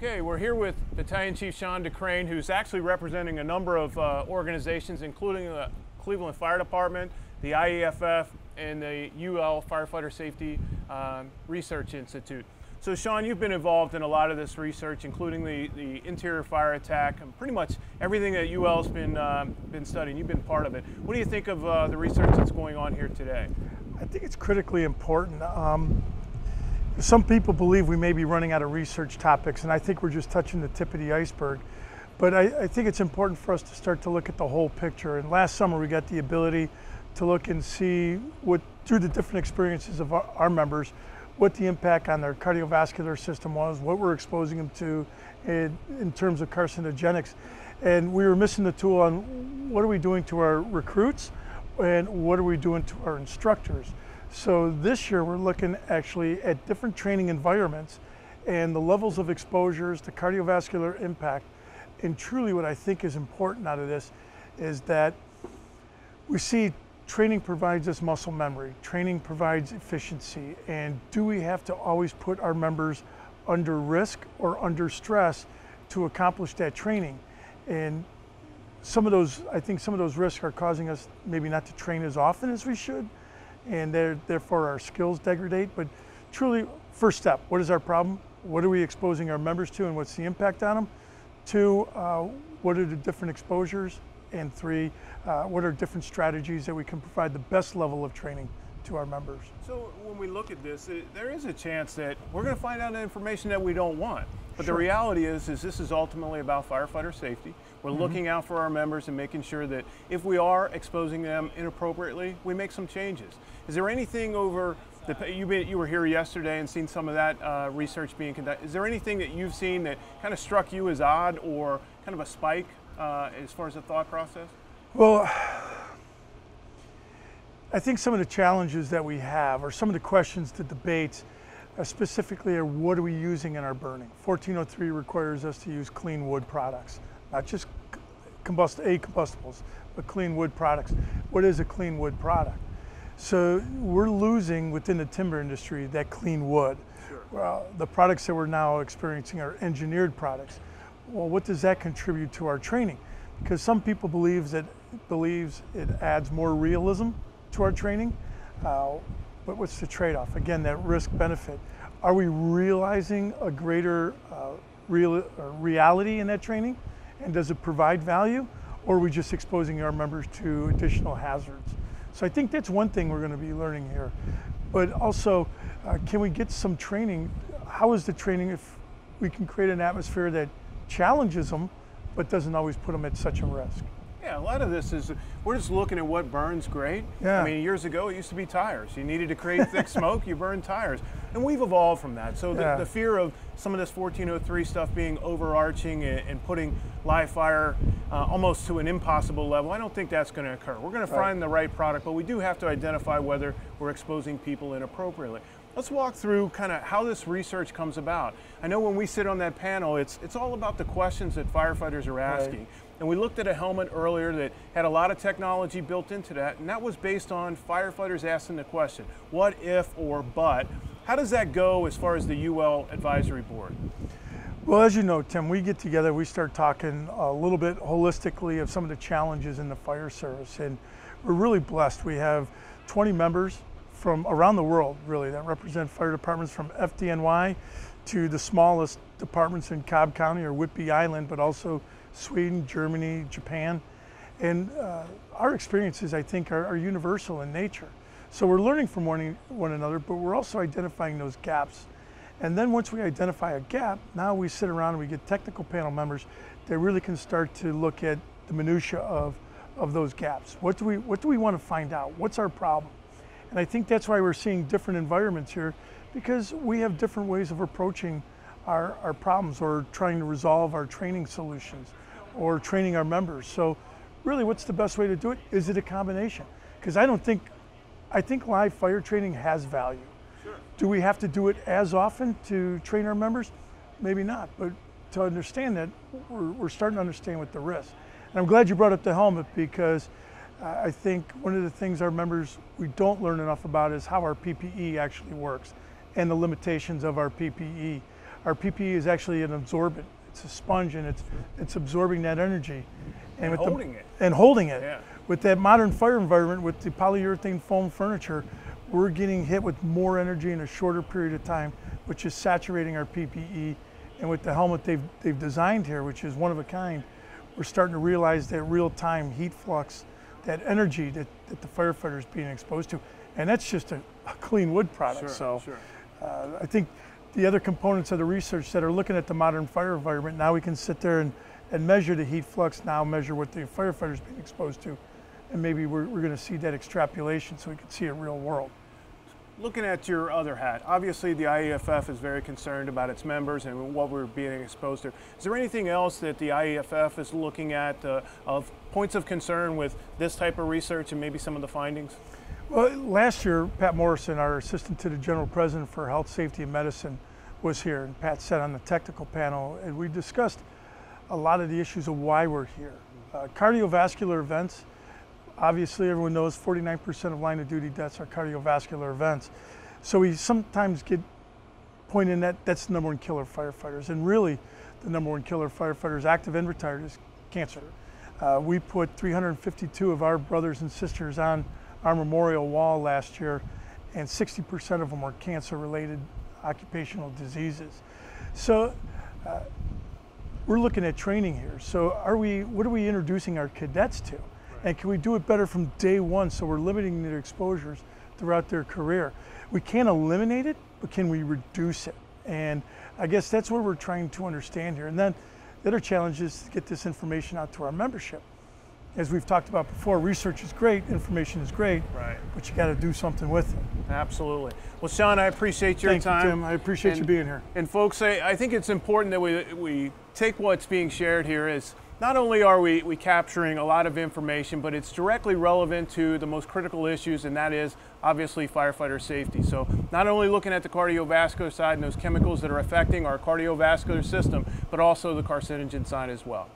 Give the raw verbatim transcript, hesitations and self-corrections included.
Okay, we're here with Battalion Chief Sean DeCrane, who's actually representing a number of uh, organizations, including the Cleveland Fire Department, the I A F F, and the U L, Firefighter Safety um, Research Institute. So Sean, you've been involved in a lot of this research, including the, the interior fire attack, and pretty much everything that U L's been, uh, been studying. You've been part of it. What do you think of uh, the research that's going on here today? I think it's critically important. Um, Some people believe we may be running out of research topics, and I think we're just touching the tip of the iceberg. But I, I think it's important for us to start to look at the whole picture. And last summer we got the ability to look and see what, through the different experiences of our, our members, what the impact on their cardiovascular system was, what we're exposing them to in, in terms of carcinogenics. And we were missing the tool on what are we doing to our recruits and what are we doing to our instructors. So this year we're looking actually at different training environments and the levels of exposures, the cardiovascular impact. And truly what I think is important out of this is that we see training provides us muscle memory, training provides efficiency, and do we have to always put our members under risk or under stress to accomplish that training? And some of those, I think some of those risks are causing us maybe not to train as often as we should, and therefore our skills degrade. But truly, first step, what is our problem? What are we exposing our members to and what's the impact on them? Two, uh, what are the different exposures? And three, uh, what are different strategies that we can provide the best level of training to our members? So when we look at this, it, there is a chance that we're gonna find out information that we don't want. But sure. The reality is, is this is ultimately about firefighter safety. We're mm-hmm. looking out for our members and making sure that if we are exposing them inappropriately, we make some changes. Is there anything over, the, you, been, you were here yesterday and seen some of that uh, research being conducted. Is there anything that you've seen that kind of struck you as odd or kind of a spike uh, as far as the thought process? Well, I think some of the challenges that we have or some of the questions, the debates, specifically are what are we using in our burning. fourteen oh three requires us to use clean wood products, not just combust a combustibles, but clean wood products. What is a clean wood product? So we're losing within the timber industry that clean wood. Sure. Well, the products that we're now experiencing are engineered products. Well, what does that contribute to our training? Because some people believes that believes it adds more realism to our training. Uh, But what's the trade-off? Again, that risk-benefit. Are we realizing a greater uh, real, uh, reality in that training? And does it provide value? Or are we just exposing our members to additional hazards? So I think that's one thing we're gonna be learning here. But also, uh, can we get some training? How is the training if we can create an atmosphere that challenges them, but doesn't always put them at such a risk? Yeah, a lot of this is, we're just looking at what burns great. Yeah. I mean, years ago, it used to be tires. You needed to create thick smoke, you burned tires. And we've evolved from that. So the, yeah. the fear of some of this fourteen oh three stuff being overarching and, and putting live fire uh, almost to an impossible level, I don't think that's gonna occur. We're gonna right. find the right product, but we do have to identify whether we're exposing people inappropriately. Let's walk through kind of how this research comes about. I know when we sit on that panel, it's, it's all about the questions that firefighters are asking. Right. And we looked at a helmet earlier that had a lot of technology built into that, and that was based on firefighters asking the question, what if or but? How does that go as far as the U L advisory board? Well, as you know, Tim, we get together, we start talking a little bit holistically of some of the challenges in the fire service, and we're really blessed. We have twenty members from around the world, really, that represent fire departments from F D N Y to the smallest departments in Cobb County or Whitby Island, but also Sweden, Germany, Japan. And uh, our experiences, I think, are, are universal in nature. So we're learning from one, one another, but we're also identifying those gaps. And then once we identify a gap, now we sit around and we get technical panel members that really can start to look at the minutia of, of those gaps. What do we, what do we want to find out? What's our problem? And I think that's why we're seeing different environments here, because we have different ways of approaching Our, our problems or trying to resolve our training solutions or training our members. So really, what's the best way to do it? Is it a combination? Because I don't think, I think live fire training has value. Sure. Do we have to do it as often to train our members? Maybe not, but to understand that, we're, we're starting to understand what the risk. And I'm glad you brought up the helmet, because uh, I think one of the things our members, we don't learn enough about is how our P P E actually works and the limitations of our P P E. our P P E is actually an absorbent. It's a sponge, and it's it's absorbing that energy, and, and with holding the, it. And holding it. Yeah. With that modern fire environment, with the polyurethane foam furniture, we're getting hit with more energy in a shorter period of time, which is saturating our P P E. And with the helmet they've they've designed here, which is one of a kind, we're starting to realize that real-time heat flux, that energy that, that the firefighter is being exposed to. And that's just a, a clean wood product. Sure, so sure. Uh, I think the other components of the research that are looking at the modern fire environment, now we can sit there and, and measure the heat flux, now measure what the firefighter's being exposed to. And maybe we're, we're going to see that extrapolation so we can see a real world. Looking at your other hat, obviously the I A F F is very concerned about its members and what we're being exposed to. Is there anything else that the I A F F is looking at uh, of points of concern with this type of research and maybe some of the findings? Well, last year, Pat Morrison, our assistant to the general president for health, safety, and medicine, was here, and Pat sat on the technical panel, and we discussed a lot of the issues of why we're here. Uh, cardiovascular events. Obviously, everyone knows forty-nine percent of line of duty deaths are cardiovascular events. So we sometimes get pointed that that's the number one killer of firefighters. And really, the number one killer of firefighters, active and retired, is cancer. Uh, we put three hundred fifty-two of our brothers and sisters on our memorial wall last year, and sixty percent of them were cancer-related occupational diseases. So uh, we're looking at training here. So are we? What are we introducing our cadets to? And can we do it better from day one so we're limiting their exposures throughout their career? We can't eliminate it, but can we reduce it? And I guess that's what we're trying to understand here. And then the other challenge is to get this information out to our membership. As we've talked about before, research is great, information is great, right, but you got to do something with it. Absolutely. Well, Sean, I appreciate your Thank time. You, Tim. I appreciate and, you being here. And folks, I, I think it's important that we, we take what's being shared here as not only are we, we capturing a lot of information, but it's directly relevant to the most critical issues, and that is obviously firefighter safety. So not only looking at the cardiovascular side and those chemicals that are affecting our cardiovascular system, but also the carcinogen side as well.